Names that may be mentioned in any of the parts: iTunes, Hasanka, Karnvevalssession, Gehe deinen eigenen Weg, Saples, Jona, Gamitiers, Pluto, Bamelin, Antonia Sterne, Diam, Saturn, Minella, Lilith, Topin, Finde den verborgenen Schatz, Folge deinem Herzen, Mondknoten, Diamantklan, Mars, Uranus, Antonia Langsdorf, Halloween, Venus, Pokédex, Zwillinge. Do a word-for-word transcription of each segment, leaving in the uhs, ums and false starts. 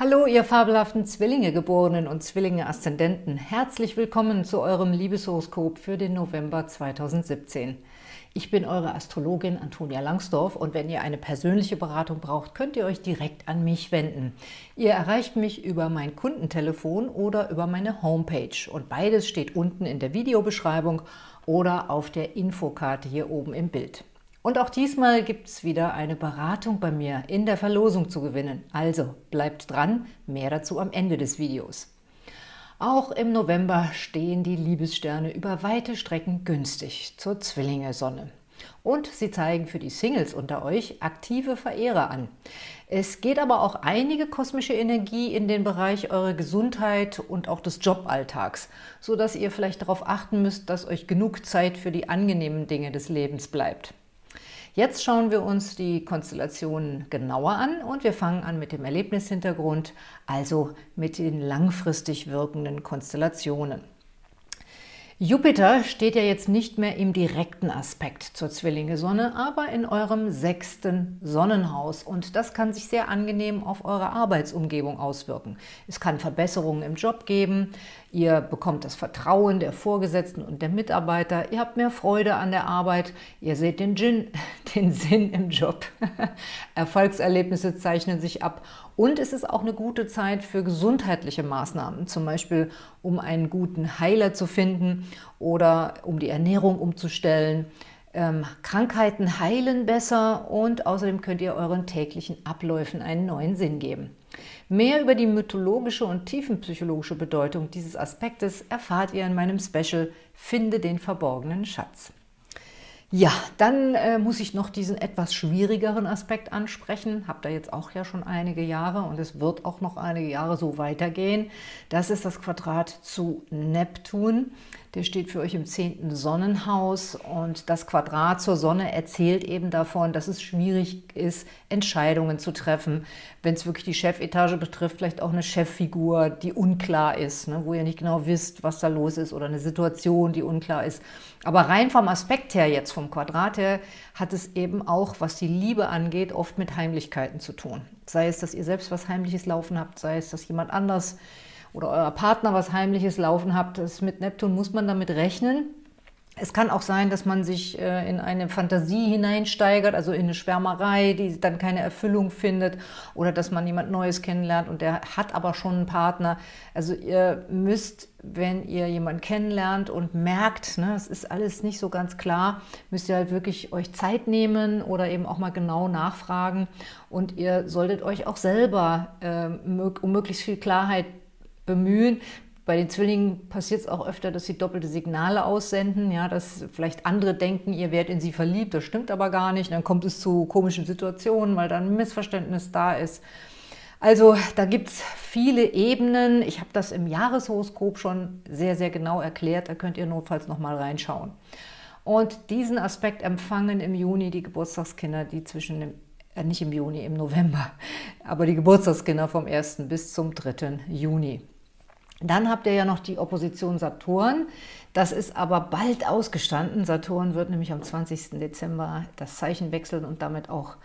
Hallo, ihr fabelhaften Zwillinge-Geborenen und Zwillinge-Aszendenten. Herzlich willkommen zu eurem Liebeshoroskop für den November zweitausendsiebzehn. Ich bin eure Astrologin Antonia Langsdorf und wenn ihr eine persönliche Beratung braucht, könnt ihr euch direkt an mich wenden. Ihr erreicht mich über mein Kundentelefon oder über meine Homepage und beides steht unten in der Videobeschreibung oder auf der Infokarte hier oben im Bild. Und auch diesmal gibt es wieder eine Beratung bei mir in der Verlosung zu gewinnen. Also bleibt dran, mehr dazu am Ende des Videos. Auch im November stehen die Liebessterne über weite Strecken günstig zur Zwillinge-Sonne. Und sie zeigen für die Singles unter euch aktive Verehrer an. Es geht aber auch einige kosmische Energie in den Bereich eurer Gesundheit und auch des Joballtags, sodass ihr vielleicht darauf achten müsst, dass euch genug Zeit für die angenehmen Dinge des Lebens bleibt. Jetzt schauen wir uns die Konstellationen genauer an und wir fangen an mit dem Erlebnishintergrund, also mit den langfristig wirkenden Konstellationen. Jupiter steht ja jetzt nicht mehr im direkten Aspekt zur Zwillinge-Sonne, aber in eurem sechsten Sonnenhaus. Und das kann sich sehr angenehm auf eure Arbeitsumgebung auswirken. Es kann Verbesserungen im Job geben, ihr bekommt das Vertrauen der Vorgesetzten und der Mitarbeiter, ihr habt mehr Freude an der Arbeit, ihr seht den, Gin, den Sinn im Job. Erfolgserlebnisse zeichnen sich ab. Und es ist auch eine gute Zeit für gesundheitliche Maßnahmen, zum Beispiel um einen guten Heiler zu finden oder um die Ernährung umzustellen. Ähm, Krankheiten heilen besser und außerdem könnt ihr euren täglichen Abläufen einen neuen Sinn geben. Mehr über die mythologische und tiefenpsychologische Bedeutung dieses Aspektes erfahrt ihr in meinem Special »Finde den verborgenen Schatz«. Ja, dann äh, muss ich noch diesen etwas schwierigeren Aspekt ansprechen. Hab da jetzt auch ja schon einige Jahre und es wird auch noch einige Jahre so weitergehen. Das ist das Quadrat zu Neptun. Der steht für euch im zehnten Sonnenhaus und das Quadrat zur Sonne erzählt eben davon, dass es schwierig ist, Entscheidungen zu treffen. Wenn es wirklich die Chefetage betrifft, vielleicht auch eine Cheffigur, die unklar ist, ne, wo ihr nicht genau wisst, was da los ist oder eine Situation, die unklar ist. Aber rein vom Aspekt her jetzt, vom Quadrat her, hat es eben auch, was die Liebe angeht, oft mit Heimlichkeiten zu tun. Sei es, dass ihr selbst was Heimliches laufen habt, sei es, dass jemand anders oder euer Partner was Heimliches laufen habt. Das mit Neptun muss man damit rechnen. Es kann auch sein, dass man sich äh, in eine Fantasie hineinsteigert, also in eine Schwärmerei, die dann keine Erfüllung findet oder dass man jemand Neues kennenlernt und der hat aber schon einen Partner. Also ihr müsst, wenn ihr jemanden kennenlernt und merkt, ne, es ist alles nicht so ganz klar, müsst ihr halt wirklich euch Zeit nehmen oder eben auch mal genau nachfragen und ihr solltet euch auch selber äh, um möglichst viel Klarheit bemühen. Bei den Zwillingen passiert es auch öfter, dass sie doppelte Signale aussenden, ja, dass vielleicht andere denken, ihr werdet in sie verliebt, das stimmt aber gar nicht. Dann kommt es zu komischen Situationen, weil dann ein Missverständnis da ist. Also da gibt es viele Ebenen. Ich habe das im Jahreshoroskop schon sehr, sehr genau erklärt. Da könnt ihr notfalls nochmal reinschauen. Und diesen Aspekt empfangen im Juni die Geburtstagskinder, die zwischen dem äh, nicht im Juni, im November, aber die Geburtstagskinder vom ersten bis zum dritten Juni. Dann habt ihr ja noch die Opposition Saturn, das ist aber bald ausgestanden. Saturn wird nämlich am zwanzigsten Dezember das Zeichen wechseln und damit auch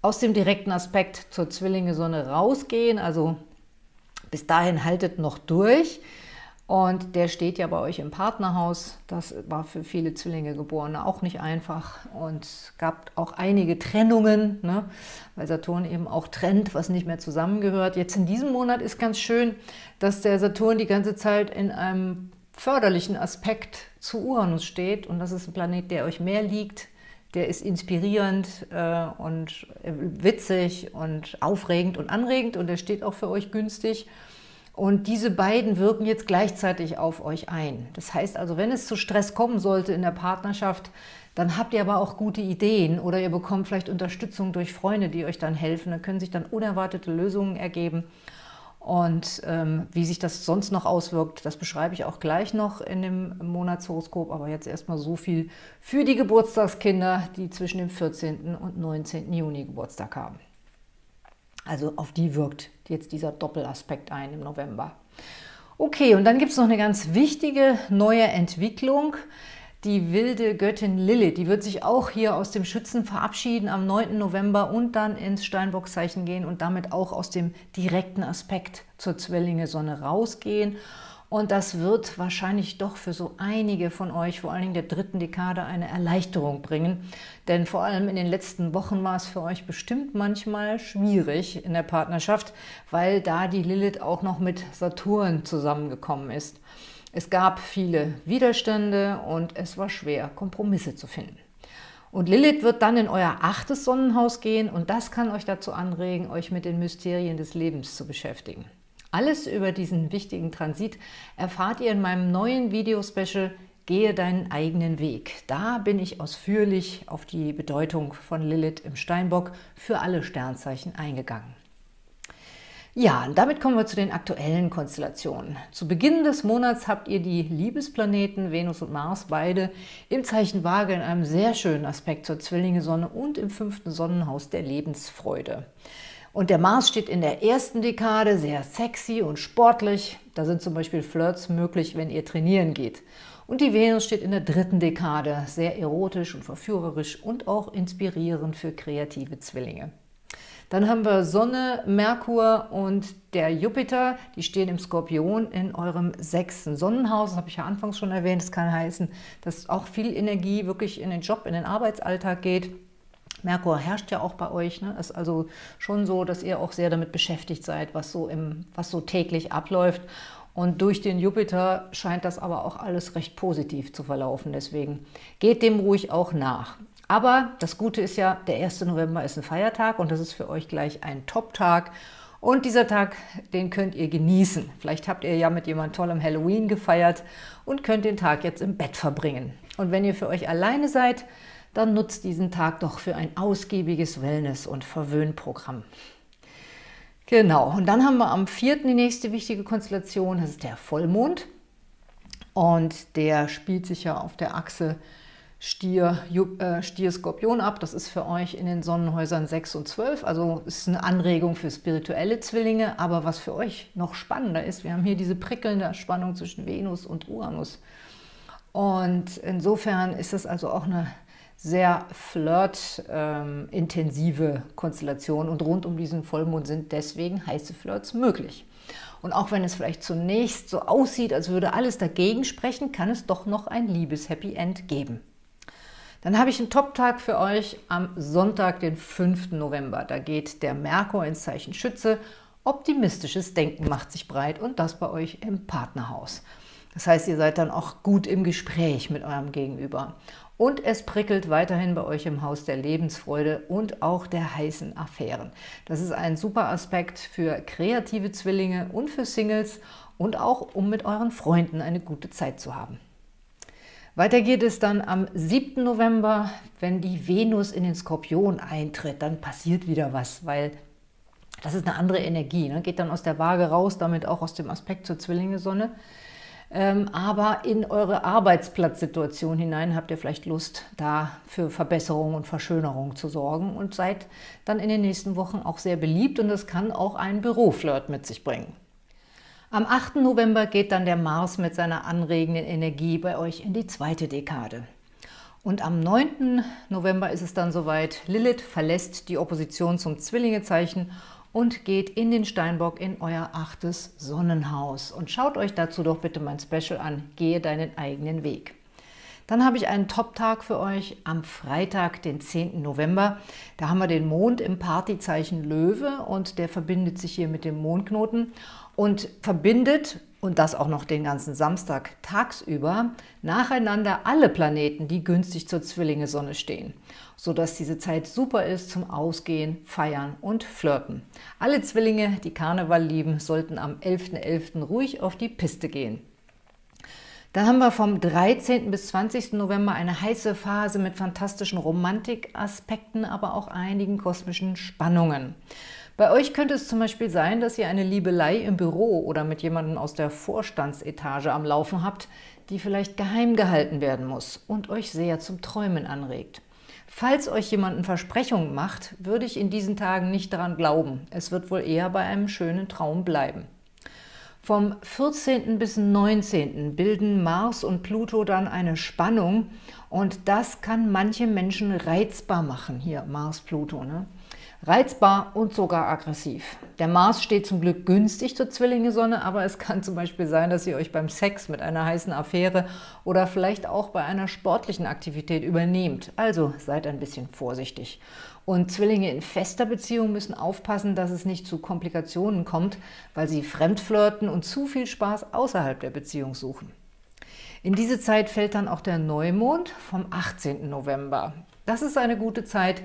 aus dem direkten Aspekt zur Zwillinge-Sonne rausgehen. Also bis dahin haltet noch durch und der steht ja bei euch im Partnerhaus. Das war für viele Zwillinge-Geborene auch nicht einfach und gab auch einige Trennungen, ne? Weil Saturn eben auch trennt, was nicht mehr zusammengehört. Jetzt in diesem Monat ist ganz schön, dass der Saturn die ganze Zeit in einem förderlichen Aspekt zu Uranus steht. Und das ist ein Planet, der euch mehr liegt, der ist inspirierend äh, und witzig und aufregend und anregend und der steht auch für euch günstig. Und diese beiden wirken jetzt gleichzeitig auf euch ein. Das heißt also, wenn es zu Stress kommen sollte in der Partnerschaft, dann habt ihr aber auch gute Ideen oder ihr bekommt vielleicht Unterstützung durch Freunde, die euch dann helfen. Da können sich dann unerwartete Lösungen ergeben. Und ähm, wie sich das sonst noch auswirkt, das beschreibe ich auch gleich noch in dem Monatshoroskop. Aber jetzt erstmal so viel für die Geburtstagskinder, die zwischen dem vierzehnten und neunzehnten Juni Geburtstag haben. Also auf die wirkt jetzt dieser Doppelaspekt ein im November. Okay, und dann gibt es noch eine ganz wichtige neue Entwicklung. die wilde Göttin Lilith. Die wird sich auch hier aus dem Schützen verabschieden am neunten November und dann ins Steinbockzeichen gehen und damit auch aus dem direkten Aspekt zur Zwillinge-Sonne rausgehen. Und das wird wahrscheinlich doch für so einige von euch, vor allen Dingen der dritten Dekade, eine Erleichterung bringen. Denn vor allem in den letzten Wochen war es für euch bestimmt manchmal schwierig in der Partnerschaft, weil da die Lilith auch noch mit Saturn zusammengekommen ist. Es gab viele Widerstände und es war schwer, Kompromisse zu finden. Und Lilith wird dann in euer achtes Sonnenhaus gehen und das kann euch dazu anregen, euch mit den Mysterien des Lebens zu beschäftigen. Alles über diesen wichtigen Transit erfahrt ihr in meinem neuen Video-Special Gehe deinen eigenen Weg. Da bin ich ausführlich auf die Bedeutung von Lilith im Steinbock für alle Sternzeichen eingegangen. Ja, und damit kommen wir zu den aktuellen Konstellationen. Zu Beginn des Monats habt ihr die Liebesplaneten Venus und Mars beide im Zeichen Waage in einem sehr schönen Aspekt zur Zwillinge-Sonne und im fünften Sonnenhaus der Lebensfreude. Und der Mars steht in der ersten Dekade sehr sexy und sportlich. Da sind zum Beispiel Flirts möglich, wenn ihr trainieren geht. Und die Venus steht in der dritten Dekade sehr erotisch und verführerisch und auch inspirierend für kreative Zwillinge. Dann haben wir Sonne, Merkur und der Jupiter. Die stehen im Skorpion in eurem sechsten Sonnenhaus. Das habe ich ja anfangs schon erwähnt. Das kann heißen, dass auch viel Energie wirklich in den Job, in den Arbeitsalltag geht. Merkur herrscht ja auch bei euch, ne? Ist also schon so, dass ihr auch sehr damit beschäftigt seid, was so, im, was so täglich abläuft. Und durch den Jupiter scheint das aber auch alles recht positiv zu verlaufen. Deswegen geht dem ruhig auch nach. Aber das Gute ist ja, der erste November ist ein Feiertag und das ist für euch gleich ein Top-Tag. Und dieser Tag, den könnt ihr genießen. Vielleicht habt ihr ja mit jemandem tollem Halloween gefeiert und könnt den Tag jetzt im Bett verbringen. Und wenn ihr für euch alleine seid, dann nutzt diesen Tag doch für ein ausgiebiges Wellness- und Verwöhnprogramm. Genau, und dann haben wir am vierten die nächste wichtige Konstellation, das ist der Vollmond. Und der spielt sich ja auf der Achse Stier, äh, Stier, Skorpion ab. Das ist für euch in den Sonnenhäusern sechs und zwölf, also ist eine Anregung für spirituelle Zwillinge. Aber was für euch noch spannender ist, wir haben hier diese prickelnde Spannung zwischen Venus und Uranus. Und insofern ist das also auch eine sehr flirtintensive ähm, Konstellation und rund um diesen Vollmond sind deswegen heiße Flirts möglich. Und auch wenn es vielleicht zunächst so aussieht, als würde alles dagegen sprechen, kann es doch noch ein Liebes-Happy End geben. Dann habe ich einen Top-Tag für euch am Sonntag, den fünften November. Da geht der Merkur ins Zeichen Schütze. Optimistisches Denken macht sich breit und das bei euch im Partnerhaus. Das heißt, ihr seid dann auch gut im Gespräch mit eurem Gegenüber. Und es prickelt weiterhin bei euch im Haus der Lebensfreude und auch der heißen Affären. Das ist ein super Aspekt für kreative Zwillinge und für Singles und auch, um mit euren Freunden eine gute Zeit zu haben. Weiter geht es dann am siebten November, wenn die Venus in den Skorpion eintritt, dann passiert wieder was, weil das ist eine andere Energie, ne? Geht dann aus der Waage raus, damit auch aus dem Aspekt zur Zwillinge-Sonne. Aber in eure Arbeitsplatzsituation hinein habt ihr vielleicht Lust, da für Verbesserung und Verschönerung zu sorgen und seid dann in den nächsten Wochen auch sehr beliebt und das kann auch einen Büroflirt mit sich bringen. Am achten November geht dann der Mars mit seiner anregenden Energie bei euch in die zweite Dekade. Und am neunten November ist es dann soweit, Lilith verlässt die Opposition zum Zwillingezeichen und geht in den Steinbock in euer achtes Sonnenhaus. Und schaut euch dazu doch bitte mein Special an, Gehe deinen eigenen Weg. Dann habe ich einen Top-Tag für euch am Freitag, den zehnten November. Da haben wir den Mond im Partyzeichen Löwe und der verbindet sich hier mit dem Mondknoten und verbindet, und das auch noch den ganzen Samstag tagsüber, nacheinander alle Planeten, die günstig zur Zwillinge-Sonne stehen, sodass diese Zeit super ist zum Ausgehen, Feiern und Flirten. Alle Zwillinge, die Karneval lieben, sollten am elften elften ruhig auf die Piste gehen. Dann haben wir vom dreizehnten bis zwanzigsten November eine heiße Phase mit fantastischen Romantikaspekten, aber auch einigen kosmischen Spannungen. Bei euch könnte es zum Beispiel sein, dass ihr eine Liebelei im Büro oder mit jemandem aus der Vorstandsetage am Laufen habt, die vielleicht geheim gehalten werden muss und euch sehr zum Träumen anregt. Falls euch jemanden Versprechungen macht, würde ich in diesen Tagen nicht daran glauben. Es wird wohl eher bei einem schönen Traum bleiben. Vom vierzehnten bis neunzehnten bilden Mars und Pluto dann eine Spannung und das kann manche Menschen reizbar machen, hier Mars-Pluto, ne? Reizbar und sogar aggressiv. Der Mars steht zum Glück günstig zur Zwillinge-Sonne, aber es kann zum Beispiel sein, dass ihr euch beim Sex mit einer heißen Affäre oder vielleicht auch bei einer sportlichen Aktivität übernehmt. Also seid ein bisschen vorsichtig. Und Zwillinge in fester Beziehung müssen aufpassen, dass es nicht zu Komplikationen kommt, weil sie fremdflirten und zu viel Spaß außerhalb der Beziehung suchen. In diese Zeit fällt dann auch der Neumond vom achtzehnten November. Das ist eine gute Zeit,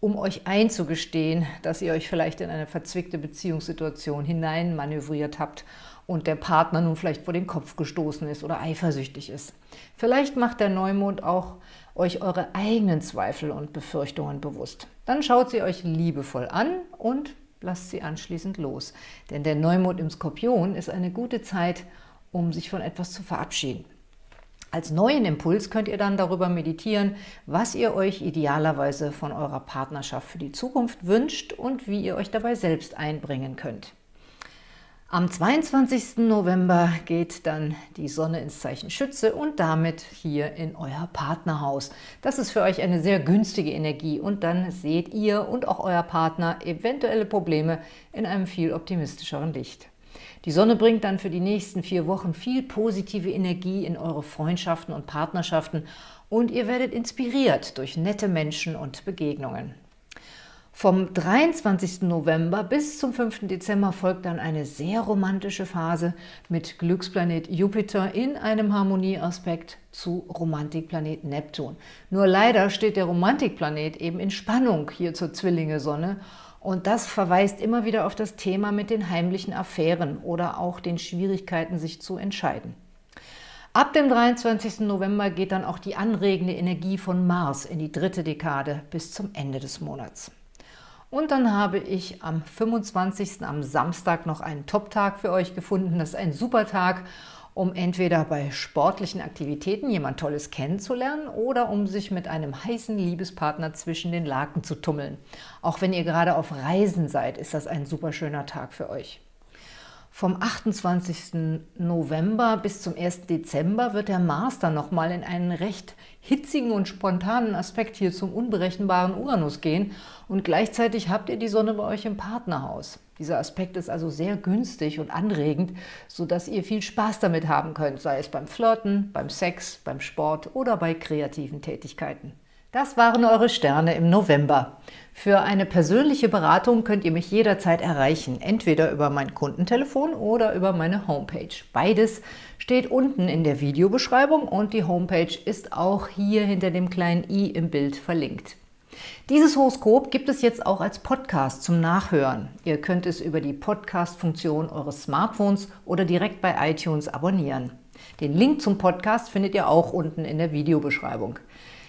um euch einzugestehen, dass ihr euch vielleicht in eine verzwickte Beziehungssituation hineinmanövriert habt und der Partner nun vielleicht vor den Kopf gestoßen ist oder eifersüchtig ist. Vielleicht macht der Neumond auch euch eure eigenen Zweifel und Befürchtungen bewusst. Dann schaut sie euch liebevoll an und lasst sie anschließend los. Denn der Neumond im Skorpion ist eine gute Zeit, um sich von etwas zu verabschieden. Als neuen Impuls könnt ihr dann darüber meditieren, was ihr euch idealerweise von eurer Partnerschaft für die Zukunft wünscht und wie ihr euch dabei selbst einbringen könnt. Am zweiundzwanzigsten November geht dann die Sonne ins Zeichen Schütze und damit hier in euer Partnerhaus. Das ist für euch eine sehr günstige Energie und dann seht ihr und auch euer Partner eventuelle Probleme in einem viel optimistischeren Licht. Die Sonne bringt dann für die nächsten vier Wochen viel positive Energie in eure Freundschaften und Partnerschaften und ihr werdet inspiriert durch nette Menschen und Begegnungen. Vom dreiundzwanzigsten November bis zum fünften Dezember folgt dann eine sehr romantische Phase mit Glücksplanet Jupiter in einem Harmonieaspekt zu Romantikplanet Neptun. Nur leider steht der Romantikplanet eben in Spannung hier zur Zwillinge-Sonne. Und das verweist immer wieder auf das Thema mit den heimlichen Affären oder auch den Schwierigkeiten, sich zu entscheiden. Ab dem dreiundzwanzigsten November geht dann auch die anregende Energie von Mars in die dritte Dekade bis zum Ende des Monats. Und dann habe ich am fünfundzwanzigsten am Samstag noch einen Top-Tag für euch gefunden. Das ist ein super Tag, um entweder bei sportlichen Aktivitäten jemand Tolles kennenzulernen oder um sich mit einem heißen Liebespartner zwischen den Laken zu tummeln. Auch wenn ihr gerade auf Reisen seid, ist das ein super schöner Tag für euch. Vom achtundzwanzigsten November bis zum ersten Dezember wird der Mars dann nochmal in einen recht hitzigen und spontanen Aspekt hier zum unberechenbaren Uranus gehen und gleichzeitig habt ihr die Sonne bei euch im Partnerhaus. Dieser Aspekt ist also sehr günstig und anregend, sodass ihr viel Spaß damit haben könnt, sei es beim Flirten, beim Sex, beim Sport oder bei kreativen Tätigkeiten. Das waren eure Sterne im November. Für eine persönliche Beratung könnt ihr mich jederzeit erreichen, entweder über mein Kundentelefon oder über meine Homepage. Beides steht unten in der Videobeschreibung und die Homepage ist auch hier hinter dem kleinen i im Bild verlinkt. Dieses Horoskop gibt es jetzt auch als Podcast zum Nachhören. Ihr könnt es über die Podcast-Funktion eures Smartphones oder direkt bei iTunes abonnieren. Den Link zum Podcast findet ihr auch unten in der Videobeschreibung.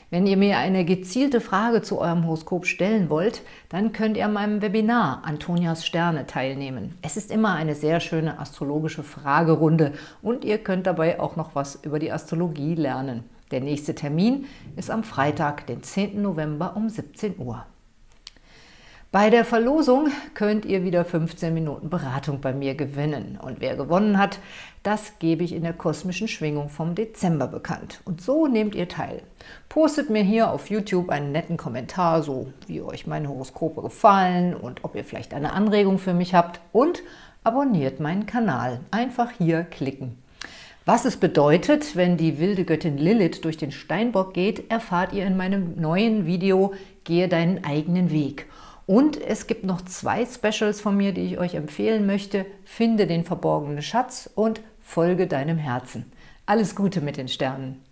Wenn ihr mir eine gezielte Frage zu eurem Horoskop stellen wollt, dann könnt ihr an meinem Webinar Antonias Sterne teilnehmen. Es ist immer eine sehr schöne astrologische Fragerunde und ihr könnt dabei auch noch was über die Astrologie lernen. Der nächste Termin ist am Freitag, den zehnten November um siebzehn Uhr. Bei der Verlosung könnt ihr wieder fünfzehn Minuten Beratung bei mir gewinnen. Und wer gewonnen hat, das gebe ich in der kosmischen Schwingung vom Dezember bekannt. Und so nehmt ihr teil. Postet mir hier auf YouTube einen netten Kommentar, so wie euch meine Horoskope gefallen und ob ihr vielleicht eine Anregung für mich habt. Und abonniert meinen Kanal. Einfach hier klicken. Was es bedeutet, wenn die wilde Göttin Lilith durch den Steinbock geht, erfahrt ihr in meinem neuen Video Gehe deinen eigenen Weg. Und es gibt noch zwei Specials von mir, die ich euch empfehlen möchte. Finde den verborgenen Schatz und Folge deinem Herzen. Alles Gute mit den Sternen!